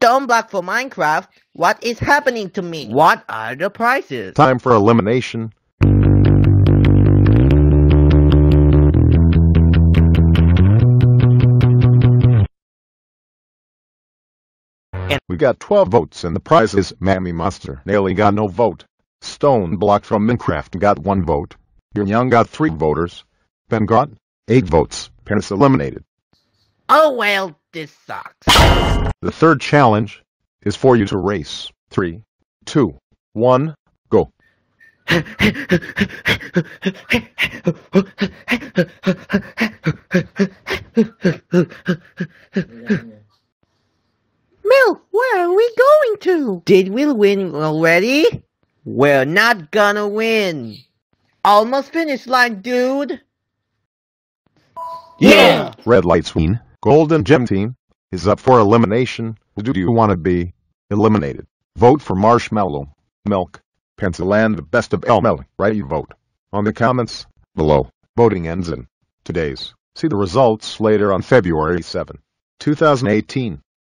dumb block for Minecraft. What is happening to me? What are the prizes? Time for elimination. And we got 12 votes and the prize is Mammy Monster. Nearly got no vote. Stone Block from Minecraft got 1 vote. Young got 3 voters. Ben got 8 votes. Parents eliminated. Oh well, this sucks. The third challenge is for you to race. 3, 2, 1, go. Mel, where are we going to? Did we win already? We're not gonna win. Almost finish line, dude. Yeah! Red Lights Ween, Golden Gem Team, is up for elimination. Do you want to be eliminated? Vote for Marshmallow, Milk, Pencil, and the Best of Elmo. Write your vote on the comments below. Voting ends in 2 days. See the results later on February 7, 2018.